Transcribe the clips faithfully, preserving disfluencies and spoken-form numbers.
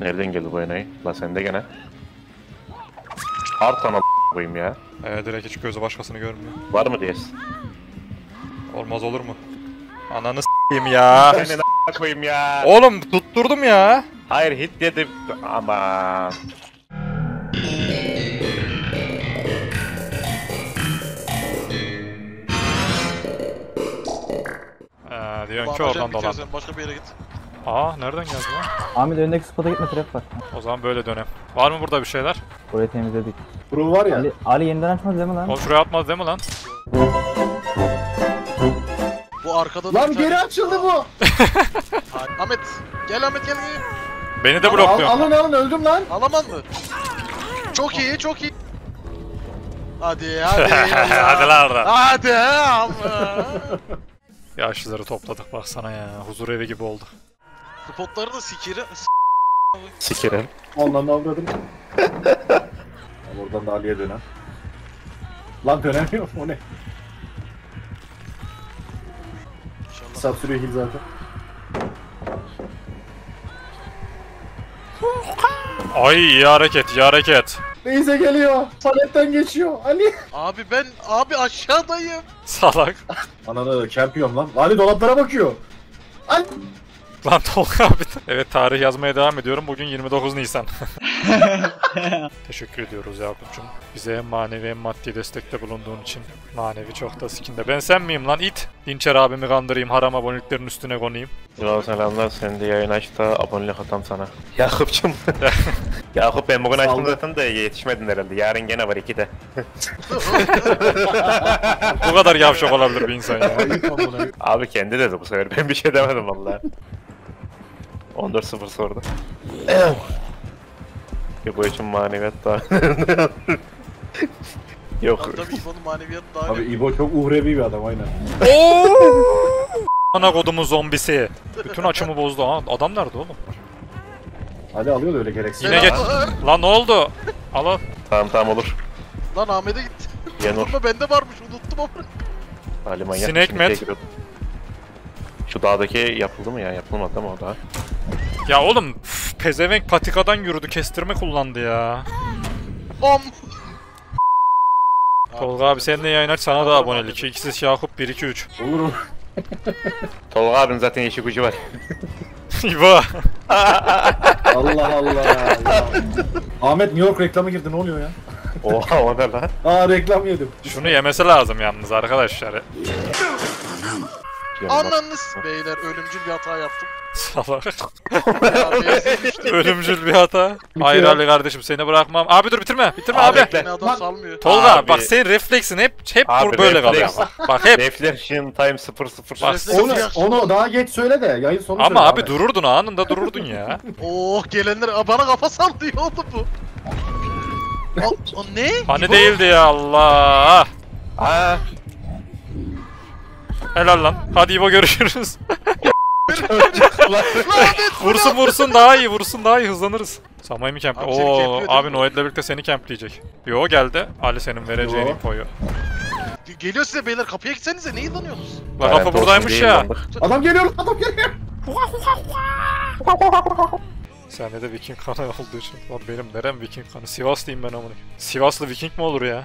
Nereden geldi bu enayi? La sende gene. Artan a**ayım ya. Eee direkt hiç gözü başkasını görmüyor. Var mı diyesin? Olmaz olur mu? Ananı s**eyim ya. Seni a**ayım ya. Oğlum tutturdum ya. Hayır hit dedim. Aman. Eee diyorsun ki oradan dolan. Başka bir yere git. Aa nereden geldi lan? Ahmet önündeki spota gitme, trap var. O zaman böyle dönem. Var mı burada bir şeyler? Burayı temizledik. Burun var ya. Ali, Ali yeniden açmaz değil mi lan? O şuraya atmaz değil mi lan? Bu arkada lan geri açıldı bu. Ahmet gel Ahmet gel. Beni de blokluyor. Al, alın alın öldüm lan. Alaman mı? Çok iyi çok iyi. Hadi hadi. Hadi lan oradan. Hadi amma. Yaşlıları topladık baksana ya. Huzur evi gibi oldu. Spotları da sikiri... Sikirim. Ondan da avradım. Oradan da Ali'ye dönem. Lan dönemiyor mu? O ne? Kısa sürüyor heal zaten. Ay iyi hareket, iyi hareket. Neyse geliyor. Paletten geçiyor. Ali. Abi ben, abi aşağıdayım. Salak. Ananı kempiyorum lan. Ali dolaplara bakıyor. Ali. Lan Tolga abi. Evet tarih yazmaya devam ediyorum. Bugün yirmi dokuz Nisan. Teşekkür ediyoruz Yakup'cum. Bize manevi ve maddi destekte bulunduğun için. Manevi çok da sikinde. Ben sen miyim lan it? Dinçer abimi kandırayım. Haram aboneliklerin üstüne konayım. Selam selamlar. Sen de yayın aç da abonelik atam sana. Yakup'cum. Yakup ben bugün açtım zaten de yetişmedin herhalde. Yarın gene var ikide. Bu kadar yavşak olabilir bir insan ya. Abi kendi dedi bu sefer. Ben bir şey demedim vallahi. on dört sıfır sordu. Yok bu için maneviyat daha yok. Tabii İbo'nun maneviyatı daha yok. Abi İbo çok uhrevi bir adam aynen. Ana kodumun zombisi. Bütün açımı bozdu ha. Adam nerede oğlum? Hadi alıyor da öyle gereksiz. Yine get. Lan ne oldu? Al al. Tamam tamam olur. Lan Ahmet'e gitti. Yanılma bende varmış unuttum ama. Ali manyak. Sinek met. Şu dağdaki yapıldı mı ya? Yapılmadı ama o dağ. Ya oğlum pezevenk patikadan yürüdü kestirme kullandı ya. Om. Tolga abi sen de yayın aç sana da abonelik. İkisiz Yakup bir iki üç. Olur mu? Tolga abinin zaten işi gücü var. İba. Allah Allah. Ya. Ahmet New York reklamı girdi ne oluyor ya? Oha o ne lan? Aa reklam yedim. Şunu yemesi lazım yalnız arkadaşlar. Anladınız beyler ölümcül bir hata yaptım. Salak. Ölümcül bir hata. Hayır Ali kardeşim seni bırakmam. Abi dur bitirme. Bitirme abi. abi. Beni adam salmıyor. Tolga abi. Bak senin refleksin hep hep abi, böyle kalıyor. Bak hep. Reflection time sıfır sıfır. Onu, onu daha geç söyle de yayın sonu. Ama abi, abi dururdun anında dururdun ya. Oh gelenler bana kafa sallıyor oldu bu. O, o ne? Hani bu? Değildi ya Allah. Aa. Helal lan. Hadi İbo görüşürüz. Vursun vursun daha iyi vursun daha iyi hızlanırız. Samay mı kemp? Oo abi Noed'le birlikte seni kempleyecek. Yo geldi. Ali senin vereceğin infoyu. Geliyor size beyler kapıya gitsenize ne yılanıyorsunuz? Lan kapı buradaymış ya. Adam geliyor adam geliyor. Sende de Viking kanı olduğu için. Lan benim nerem Viking kanı? Sivaslıyım ben amına. Sivaslı Viking mi olur ya?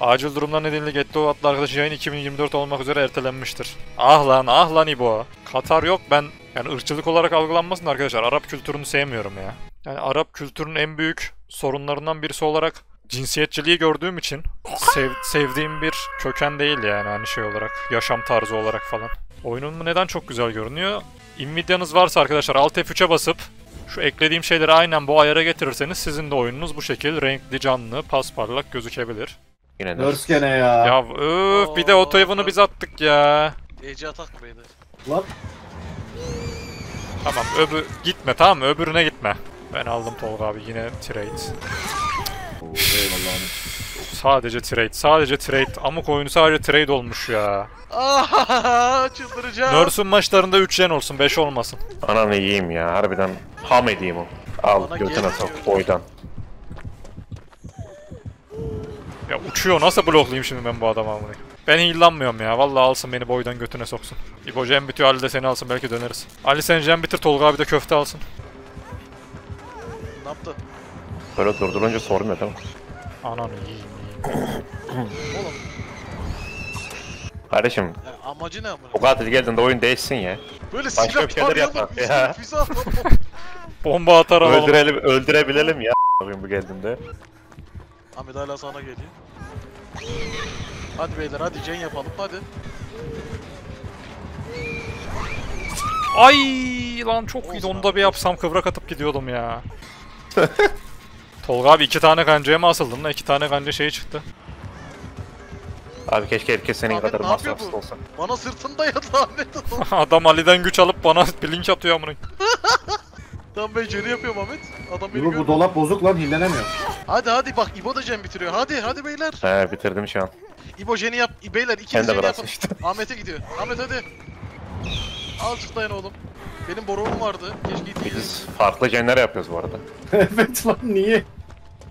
Acil durumlar nedeniyle Getto adlı arkadaşı yayın iki bin yirmi dört olmak üzere ertelenmiştir. Ah lan ah lan İbo. Katar yok ben yani ırkçılık olarak algılanmasın arkadaşlar. Arap kültürünü sevmiyorum ya. Yani Arap kültürünün en büyük sorunlarından birisi olarak cinsiyetçiliği gördüğüm için sev, sevdiğim bir köken değil yani hani şey olarak yaşam tarzı olarak falan. Oyunun neden çok güzel görünüyor? Nvidia'nız varsa arkadaşlar Alt F üç'e basıp şu eklediğim şeyleri aynen bu ayara getirirseniz sizin de oyununuz bu şekil renkli canlı pasparlak gözükebilir. Nörs gene ya. Ya öf Oo, bir de otoyvunu biz attık ya. Ece atak mıydı? Lan. Tamam öbür gitme tamam öbürüne gitme. Ben aldım Tolga abi yine trade. Eyvallah. Sadece trade sadece trade amuk oyunu sadece trade olmuş ya. Çıldıracağım. Nörs'ün maçlarında üç yen olsun beş olmasın. Ananı yiyeyim ya harbiden ham edeyim o. Al götüne sok boydan. Ya uçuyor nasıl bloklayayım şimdi ben bu adamı amına. Ben heal'lanmıyorum ya vallahi alsın beni boydan götüne soksun. İbo cem bitiyor Ali de seni alsın belki döneriz. Ali sen cem bitir Tolga abi de köfte alsın. ne yaptı? Böyle durdurunca sormuyor değil mi? Ananı yiyeyim yiyeyim. Oğlum. Kardeşim. Yani amacı ne amına? O katil geldin de oyun değişsin ya. Böyle silah tarayalım, füze atalım. Bomba atar alalım. Öldürelim, öldürebilelim ya oyun bu geldiğinde. Ahmet hala sana geliyor. Hadi beyler hadi gen yapalım hadi. Ay lan çok iyiydi, onu da bir yapsam kıvrak atıp gidiyordum ya. Tolga abi iki tane kancaya mı asıldın lan? İki tane kanca şeyi çıktı. Abi keşke herkes senin Ahmet kadar masrafsız olsa. Bana sırtını dayadı Ahmet. Adam Ali'den güç alıp bana blink atıyor amına. Tam beceri yapıyorum Ahmet. Adam beni görüyor. Bu dolap bozuk lan, hillenemiyorum. Hadi hadi bak İbo da gen bitiriyor. Hadi hadi beyler. He bitirdim şu an. İbo geni yap. Beyler ikiniz geni yapın. Işte. Ahmet'e gidiyor. Ahmet hadi. Azıcık dayan oğlum. Benim boruğum vardı. Keşke itiydi. Biz farklı genler yapıyoruz bu arada. Evet lan niye?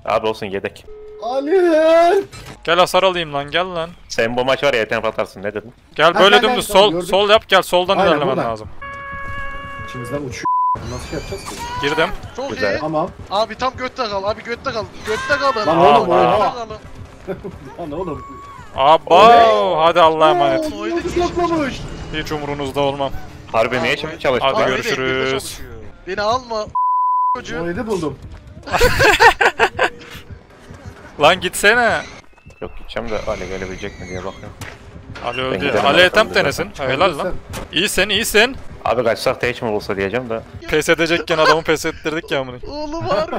Abi olsun yedek. Ali'nin. Gel hasar alayım lan, gel lan. Sen bu maç var ya yeten atarsın, ne dedin? Gel böyle dümdüz sol gördüm. Sol yap, gel soldan ilerlemen lazım. İçimizden uçuyor. Nasıl şey yapacağız ki? Girdim. Çok güzel. İyi. Tamam. Abi tam götte kal. Abi götte kal. Götte kal. Lan oğlum oha. Lan oğlum. Abo hadi Allah'a emanet. Hiç umurunuzda olmam. Harbi niye şimdi çalıştın? Hadi görüşürüz. Beni alma çocuğu. Orayı buldum. Lan gitsene. Yok gideceğim de Ali gelebilecek mi diye bakıyorum. Ali öldü. Ali etem denesin. Helal lan. İyisin iyisin. Abi kaçsak da hiç mi olsa diyeceğim de. Pes edecekken adamı pes ettirdik ya bunu. Oğlum harbi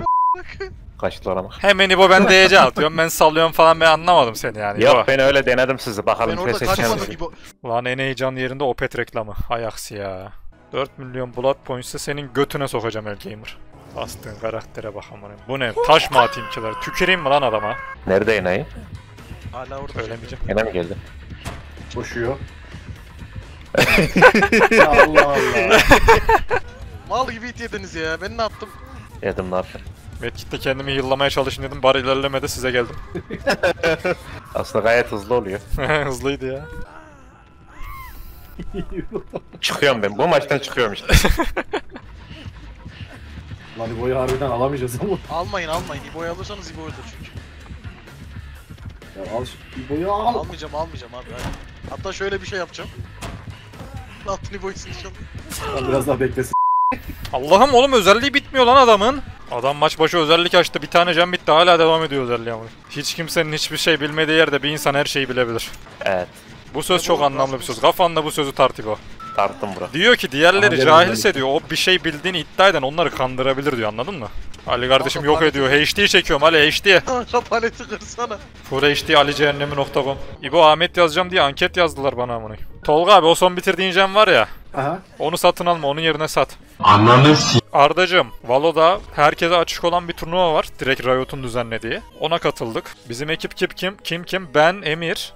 kaçtılar ama. Hemen İbo ben D C atıyorum, ben sallıyorum falan, ben anlamadım seni yani. Yok ben öyle denedim sizi, bakalım pes edeceğim. Lan en heyecanlı yerinde Opet reklamı. Hay aksi ya. dört milyon blood points'e senin götüne sokacağım el gamer. Bastığın karaktere bak amına. Bu ne? Taş mı atayım kiler? Tüküreyim mi lan adama? Nerede enayi? Hala orada. Söylemeyeceğim. Ena mi geldi? Koşuyor. Allah Allah. Mal gibi it yediniz ya. Ben ne yaptım? Yedim ne yaptım? Medkit'te kendimi yıllamaya çalışın dedim, bari ilerlemede size geldim. Aslında gayet hızlı oluyor. Hızlıydı ya. Çıkıyorum ben, bu maçtan çıkıyorum işte. Lan İbo'yu harbiden alamayacağız ama. Almayın almayın, İbo'yu alırsanız İbo öldür çünkü. Ya al İbo'yu al. Almayacağım almayacağım abi. Hatta şöyle bir şey yapacağım. Altın İbo'ysun inşallah. Biraz daha beklesin. Allah'ım oğlum özelliği bitmiyor lan adamın. Adam maç başı özellik açtı, bir tane can bitti, hala devam ediyor özelliği ama. Hiç kimsenin hiçbir şey bilmediği yerde bir insan her şeyi bilebilir. Evet. Bu söz çok anlamlı bir söz. Kafanda bu sözü tart İbo. Tarttım bura. Diyor ki diğerleri cahilse diyor, o bir şey bildiğini iddia eden onları kandırabilir diyor, anladın mı? Ali kardeşim yok ediyor, H D çekiyorum Ali H D. Paleti kırsana. Full H D alicehennemi nokta com. İbo Ahmet yazacağım diye anket yazdılar bana amına. Tolga abi o son bitirdiğin cem var ya. Aha. Onu satın alma, onun yerine sat. Anlamıyorsun. Ardacığım, Valo'da herkese açık olan bir turnuva var. Direkt Riot'un düzenlediği. Ona katıldık. Bizim ekip kim kim? Kim kim? Ben, Emir,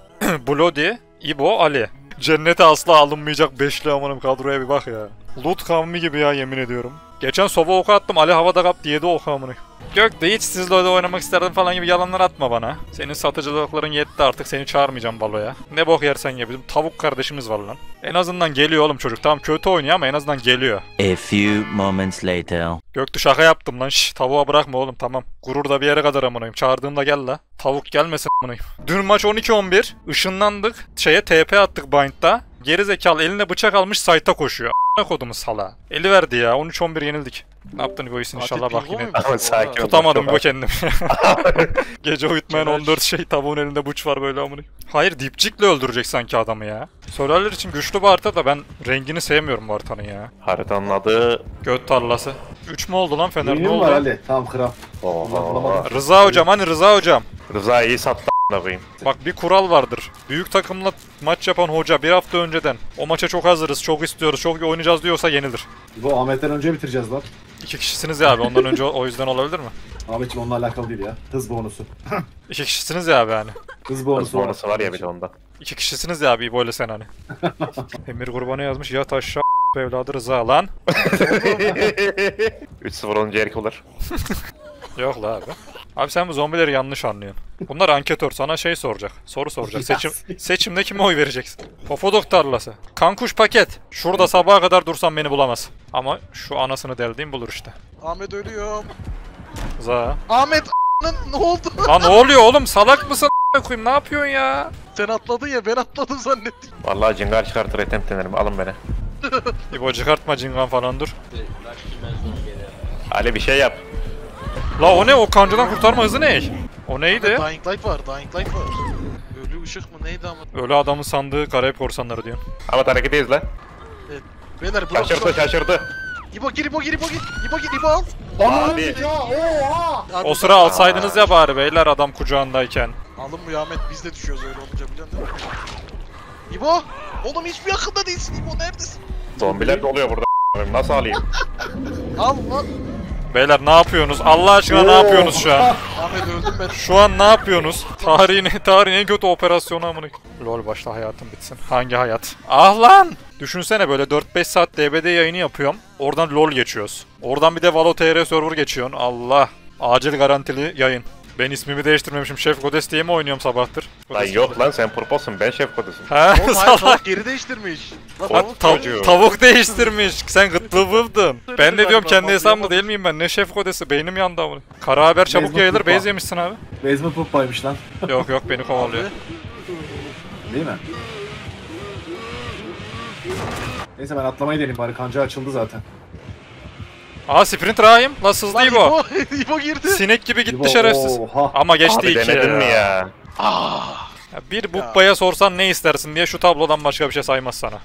Bloody, İbo, Ali. Cennete asla alınmayacak beşli amanım, kadroya bir bak ya. Loot kavmi gibi ya, yemin ediyorum. Geçen sova oku attım, Ali havada kaptı yedi oku amını. Gökte hiç sizle öyle oynamak isterdim falan gibi yalanlar atma bana. Senin satıcılıkların yetti artık, seni çağırmayacağım Valo'ya. Ne bok yersen ya, bizim tavuk kardeşimiz var lan. En azından geliyor oğlum çocuk, tamam kötü oynuyor ama en azından geliyor. A few moments later. Göktü şaka yaptım lan, şşş tavuğa bırakma oğlum tamam. Gurur da bir yere kadar amınayım, çağırdığımda gel la. Tavuk gelmesin amınayım. Dün maç on iki on bir, ışınlandık, şeye T P attık Bind'da. Gerizekalı eline bıçak almış site'a koşuyor. A**a kodumu sala. Eli verdi ya. on üç on bir yenildik. Ne yaptın İbo iyisin inşallah bak yine. Tutamadım İbo kendim. Gece uyutmayan on dört şey, tavuğun elinde buç var böyle amına. Hayır dipçikle öldürecek sanki adamı ya. Solarlar için güçlü bir harita da ben rengini sevmiyorum bu haritanın ya. Haritanın adı... Göt tarlası. üç mü oldu lan Fener, ne oldu? Var Ali. Tamam kral. Rıza hocam hani Rıza hocam. Rıza iyi sattı. Bak bir kural vardır. Büyük takımla maç yapan hoca bir hafta önceden o maça çok hazırız, çok istiyoruz, çok iyi oynayacağız diyorsa yenilir. Bu Ahmet'ten önce bitireceğiz lan. İki kişisiniz ya abi ondan önce, o yüzden olabilir mi? Ahmet'in onunla alakalı değil ya. Hız bonusu. İki kişisiniz ya abi hani. Hız bonusu, Hız bonusu var ya bir de onda. İki kişisiniz ya abi böyle sen hani. Emir Kurban'a yazmış yat aşağı evladı Rıza lan. üç sıfır olunca erkek olur. Yok la abi. Abi sen bu zombileri yanlış anlıyorsun. Bunlar anketör, sana şey soracak, soru soracak. Seçim, seçimde kime oy vereceksin? Pofodok tarlası. Kankuş paket. Şurada sabaha kadar dursam beni bulamaz. Ama şu anasını deldiğim bulur işte. Ahmet ölüyor. Za. Ahmet ne oldu? Lan ne oluyor oğlum, salak mısın koyayım, ne yapıyorsun ya? Sen atladın ya, ben atladım zannettim. Vallahi cingar çıkartır attempt ederim, alın beni. İbo çıkartma cingan falan dur. Ali bir şey yap. La o ne, o kancadan kurtarma hızı ne? O neydi? Dying Light var, Dying Light var. Ölü ışık mı neydi ama? Ölü adamın sandığı Karayip Korsanları diyor. Ama hareketteyiz lan. Evet. Beyler bırak. Şaşırdı şaşırdı. İbo gir, İbo gir, İbo gir. İbo gir, İbo al. Abi. Ya, oha. O sıra alsaydınız ya bari beyler, adam kucağındayken. Alın bu Ahmet, biz de düşüyoruz öyle olunca, biliyorsun değil mi? İbo! Oğlum hiç mi yakında değilsin İbo, neredesin? Zombiler doluyor burada, nasıl alayım? Al lan. Beyler ne yapıyorsunuz? Allah aşkına ne yapıyorsunuz şu an? Ahmet öldüm ben. Şu an ne yapıyorsunuz? Tarihin, tarihin en kötü operasyonu amına. Lol başla, hayatım bitsin. Hangi hayat? Ah lan! Düşünsene böyle dört beş saat D B D yayını yapıyorum. Oradan lol geçiyoruz. Oradan bir de Valo T R server geçiyorsun. Allah! Acil garantili yayın. Ben ismimi değiştirmemişim. Şef Godes diye mi oynuyorum sabahtır? Lan yok lan, sen Purpose'sun, ben Şef Godes'im. He salak. Geri değiştirmiş. Lan, tavuk, tav tavuk değiştirmiş. Sen gıtlı vıvdın. Ben de diyorum kendi hesabımda değil miyim ben? Ne Şef Godes'i? Beynim yandı ama. Kara haber çabuk yayılır. Beyz yemişsin abi. Beyz mi puppaymış lan? Yok yok, beni kovalıyor. Değil mi? Neyse ben atlamayı deneyim bari, kanca açıldı zaten. Aa sprint rahim. La sızdı İbo. İbo, İbo girdi. Sinek gibi gitti İbo, şerefsiz. Oha. Ama geçti iki. Denedin mi ya? Aa. Ya bir bubbaya sorsan ne istersin diye şu tablodan başka bir şey saymaz sana.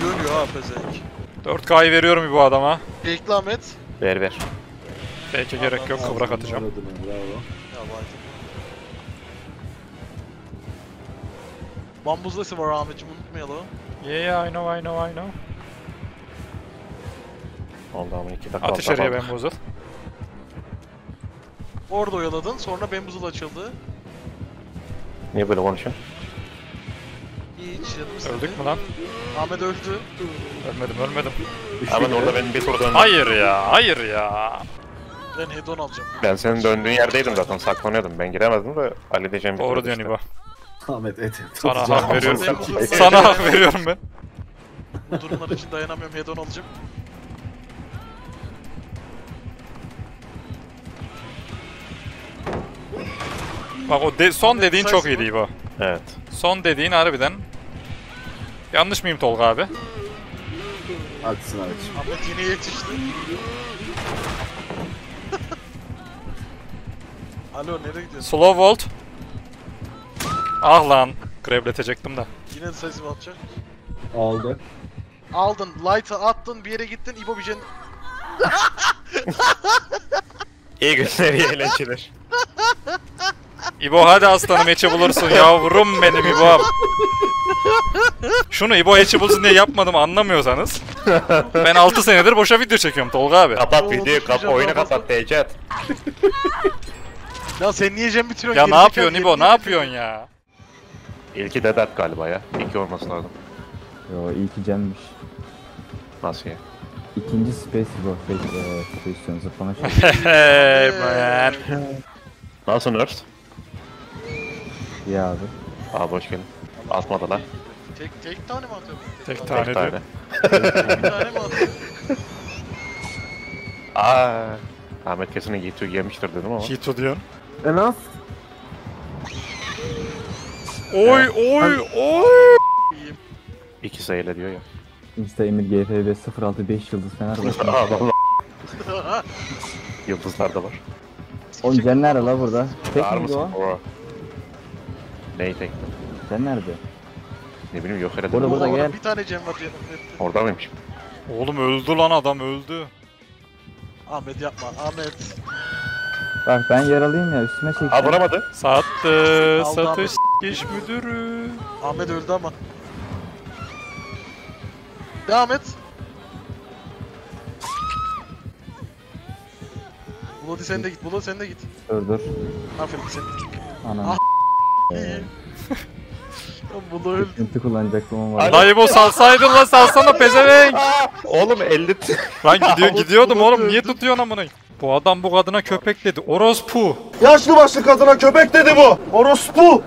Dönüyor ha pezek. dört K'yı veriyorum İbo adama. Bekle Ahmet. Ver ver. Belki gerek yok, kıvrak atacağım. Bravo. Bambuzlası var Ahmet'cim, unutmayalım. Yeah yeah I know I know I know. Allah'ım iki dakika. At içeriye Bambuzul. Orada oyaladın, sonra Bambuzul açıldı. Niye böyle konuşuyorsun? Öldük mü lan? Ahmet öldü. Ölmedim ölmedim. Ahmet orada benim bir tur döndüm. Hayır ya, hayır ya. Ben head on alacağım. Ben senin döndüğün yerdeydim zaten, saklanıyordum. Ben giremezdim de Ali diyeceğim bir tur. Doğru diyorsun İbo. Ahmet et. Sana hak veriyorum. Sana hak veriyorum ben. Bu durumlar için dayanamıyorum, head on alacağım. Bak o de son dediğin çok iyiydi İbo. Evet. Son dediğin harbiden. Yanlış mıyım Tolga abi? Haklısın abi. Ahmet yine yetişti. Alo nereye gidiyorsun? Slow volt. Ah lan. Grabletecektim da. Yine sesimi atacak. Aldı. Aldın. Light'ı attın, bir yere gittin. İbo bir şey... İyi günler, iyi eğlenceler. İbo hadi aslanım, eçi bulursun yavrum benim İbo'm. Şunu İbo eçi bulsun diye yapmadım, anlamıyorsanız. Ben altı senedir boşa video çekiyorum Tolga abi. Kapat videoyu, kap oyunu kapat Tecat. Ya sen niye jem bitiriyorsun? Ya ne yapıyorsun İbo, ne yapıyorsun ya? İlki Dedat galiba ya, iki olması lazım. Yo ilki Cem'miş. Nasıl ya? İkinci Space İbo, Space'ın zıplama şey. Hey man. Nasılsın Earth? İyi abi. Abi hoş geldin. Atmadı lan. Tek, tek tane mi atıyorsun? Tek, tek tane. Tek tane. Tek tane mi atıyorsun? Aaa. Ahmet kesin Yitu yemiştir dedim ama. Yitu diyorsun. Enough. Oy oy oy. İki sayıyla diyor ya. Insta Emir G F B sıfır altı beş yıldız Fenerbahçe. Adam lan. Yıldızlar da var. Oğlum Cen nerede la burada? Tek miydi o? Neyi tek? Cen nerede? Ne bileyim, yok herhalde. Burada burada gel. Bir tane Cen var Cen. Orada mıymış? Oğlum öldü lan adam, öldü. Ahmet yapma Ahmet. Bak ben yaralıyım ya, üstüme çekti. Aa vuramadı. Sattı. Satış iş müdürü. Ahmet öldü ama. Devam et. Bulody sen de git, Bulody sen de git. Dur dur. Aferin sen. Anam. Bulody öldü. Enti kullanacaktım ama. Lan İbo salsaydın lan, salsana pezevenk. Oğlum elli. Lan gidiyor, gidiyordum oğlum, niye tutuyorsun amına? Bu adam bu kadına köpek dedi, orospu. Yaşlı başlı kadına köpek dedi bu, orospu.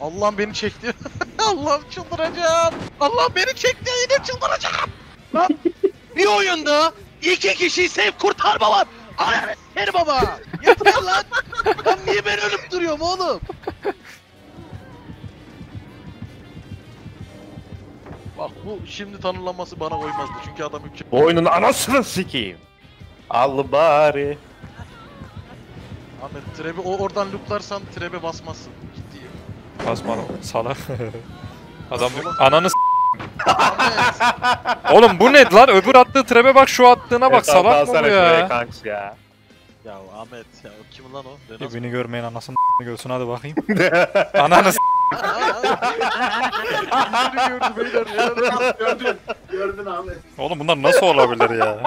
Allah'ım beni çekti. Allah'ım çıldıracağım. Allah'ım beni çekti, yine çıldıracağım. Lan. Bir oyunda iki kişiyi save kurtarma var. Ananı seni baba. Yatırın lan. Lan niye ben ölüp duruyorum oğlum? Bak bu şimdi tanımlanması bana koymazdı çünkü adam ülke... Oyunun anasını sikeyim. Al bari. Ahmet trebe o oradan looplarsan trebe basmazsın. Ciddiyim. Basma salak. Adam ananı oğlum bu ne lan? Öbür attığı trebe bak, şu attığına bak, salak mı bu ya? Ya? Ya Ahmet ya, o kim lan o? E, beni görmeyin anasını görsün hadi bakayım. Ananı gördü beyler. Gördün. Gördün Ahmet. Oğlum bunlar nasıl olabilir ya?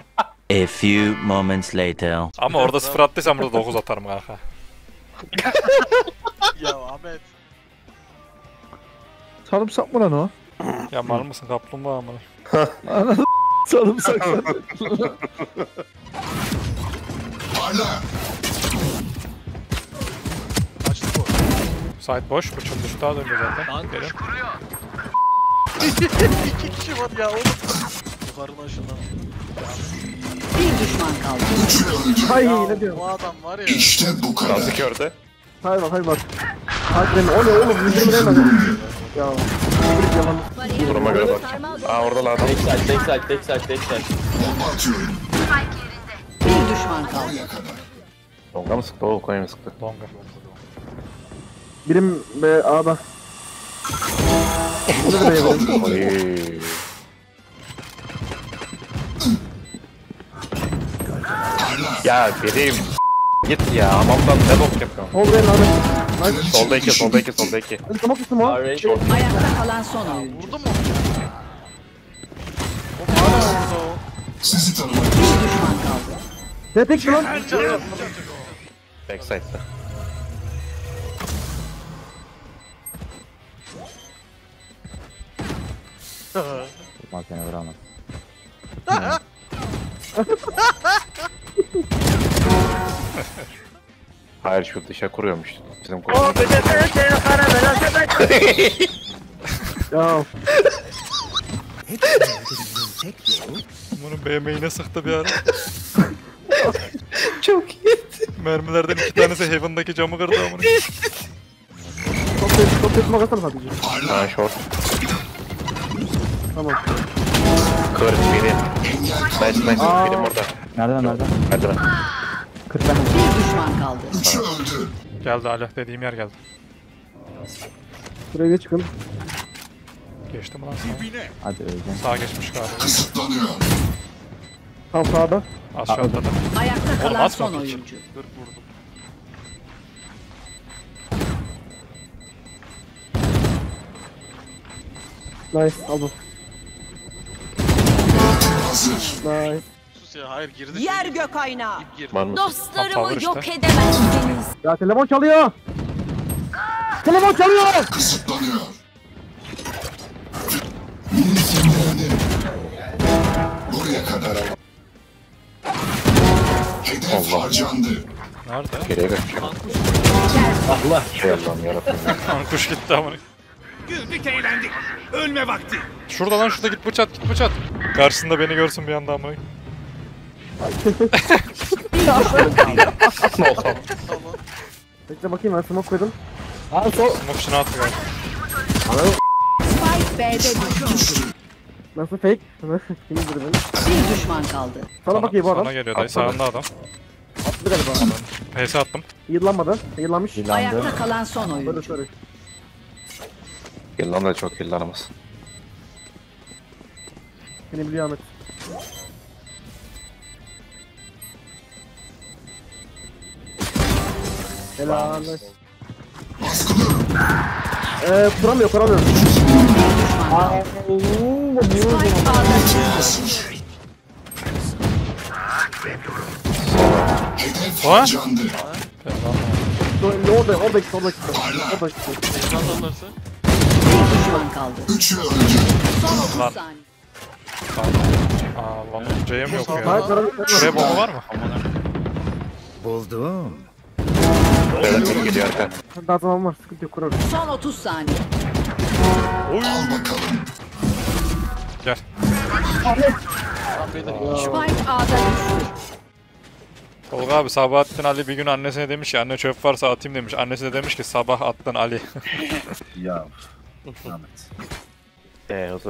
A few moments later. Ama orada sıfır attıysam burada dokuz atarım kanka. Ya Ahmet. Sarımsak mı lan o? Ya mal mısın kaplumbağa amına? Ananı sarımsak. Açtı bu. Side boş, bu çok düştü daha dönüyor zaten. İki kişi var ya oğlum. Yukarıdan şundan. Bir düşman kaldı. Hay ne diyor? Bu adam var ya. İşte bu kadar. Nasıl gördü? Hay bak hay bak. Hadi ne oluyor oğlum? Ya. Duruma göre bak. Aa orada lan adam. Backside, backside, backside, backside. Bomba atıyorum. Bir düşman kaldı. Longa mı sıktı o? Koyayım sıktı. Longa. Birim be A'da. Oyyyyy. Ya benim git ya hamamdan ne bok yapıyorum. Oldu en abi. Solda iki, solda iki, solda iki. Tamam kısım o. Ayakta kalan son oyuncu. Vurdu mu? Sizi tanımak için. Bir düşman kaldı. Ne pek lan? Backside'da. Tutmak seni vuramaz. Hayır şu dışa kuruyormuş. Bizim kuruyormuş. Yav. Bunu beğenmeyi ne sıktı bir ara. Çok iyi. Mermilerden iki tanesi Heaven'daki camı kırdı amına. Top etme katalım hadi. Ha short. Tamam. Kır birim. Nice nice birim orada. Nereden nereden? Nereden? kırk tane düşman kaldı. üç öldü. Geldi Allah dediğim yer geldi. Buraya geç çıkalım. Geçtim lan sana. Hadi öleceğim. Sağa geçmiş galiba. Kısıtlanıyor. Tam sağda. Aşağıda da. Ayakta kalan son oyuncu. kırk vurdum. Nice al bu. Nice. Ya, hayır girdi. Yer gök aynağı. Dostlarımı işte. Yok edemezsiniz. Ya telefon çalıyor. Telefon çalıyor. Kısıtlanıyor. Buraya kadar. Hedef harcandı. Nerede? Geriye kaçıyor. Allah şey Allah'ım yarabbim. Ankuş gitti amına. Güldük eğlendik. Ölme vakti. Şurada lan şurada git bıçat git bıçat. Karşısında beni görsün bir anda amına. Bekle bakayım ben smoke koydum. Al sol. Smoke şuna atıyor. Spike B'de düştü. Nasıl fake? Kimdir beni? Bir düşman kaldı. Sana bakayım bu adam. Sana geliyor dayı sağında adam. Attı galiba adam. P S attım. Yıllanmadı. Yıllanmış. Ayakta kalan son oyuncu. Yıllan da çok yıllanamaz. Beni biliyor Ahmet. Helal. Eee kuramıyor kuramıyorum. Ha? Ne orada orada gitti orada gitti. Orada gitti. Düşman kaldı. Üçü öldü. Son otuz saniye. Aa lan C'm yok ya. Şuraya bomba var mı? Buldum. Öğrencim gidiyor arka. Daha zaman var, sıkıntı yok, kurarım. Son otuz saniye. Oy. Gel. Ahmet. Spike A'da düştü. Tolga abi, Sabahattin Ali bir gün annesine demiş ya, anne çöp varsa atayım demiş. Annesi de demiş ki sabah attın Ali. Ya.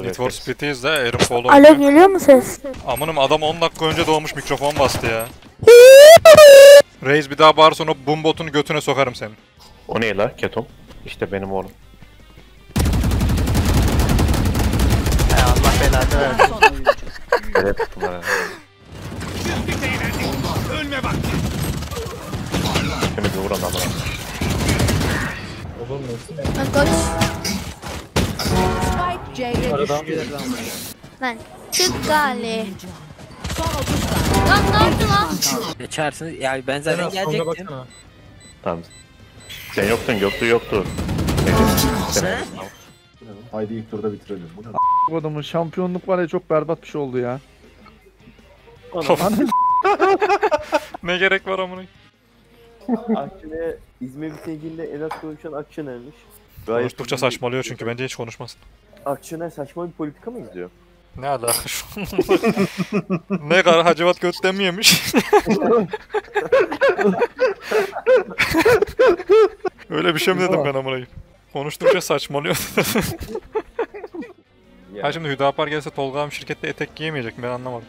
Need for Speed'iyiz de Erin Polo. Alo, geliyor mu ses? Amınım, adam on dakika önce doğmuş, mikrofon bastı ya. Reis bir daha bağırsan o bumbotunu götüne sokarım senin. O ne la ketom? İşte benim oğlum. He Allah belanı versin. Böyle tuttum ha. Ölme bak. Şimdi bir vuran adamı. Oğlum nasıl? Koş. Spike C'ye düştü. Lan çık gale. Lan ne yaptı lan? Geçersiniz yani, ben zaten gelecektim. Tamam. Sen yoktun, yoktu yoktu. Ne? Haydi ilk turda bitirelim. Bu ne? Adamın şampiyonluk var ya, çok berbat bir şey oldu ya. Ne gerek var amına? Akçene İzmir Bitegin'de en az konuşan Akçener'miş. Konuştukça saçmalıyor çünkü, bence hiç konuşmasın. Akçener saçma bir politika mı izliyor? Ne alaka şu an? Ne kadar Hacivat götten mi yemiş? Öyle bir şey mi dedim ben amına? Konuştukça saçmalıyor. Ha şimdi Hüdapar gelse Tolga abi şirkette etek giyemeyecek mi? Ben anlamadım.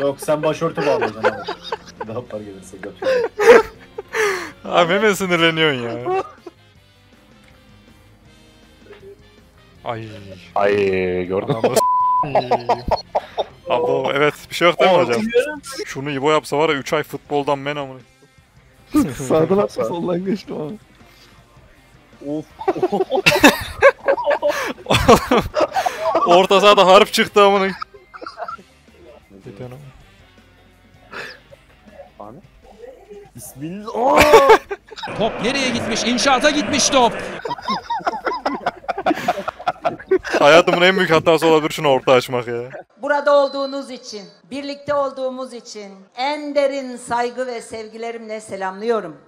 Yok, sen başörtü bağlayacaksın abi. Hüdapar gelirse götürüyor. Abi hemen sinirleniyorsun ya. Ay. Ay gördün mü? Abla evet, bir şey yok değil mi hocam? Şunu İbo yapsa var ya, üç ay futboldan men amına. Sağdan atsa soldan geçti abi. Of. Orta sahada harp çıktı amına. Ne diyorsun abi? Bismillah. Top nereye gitmiş? İnşaata gitmiş top. Hayatımın en büyük hatası olabilir şunu orta açmak ya. Burada olduğunuz için, birlikte olduğumuz için en derin saygı ve sevgilerimle selamlıyorum.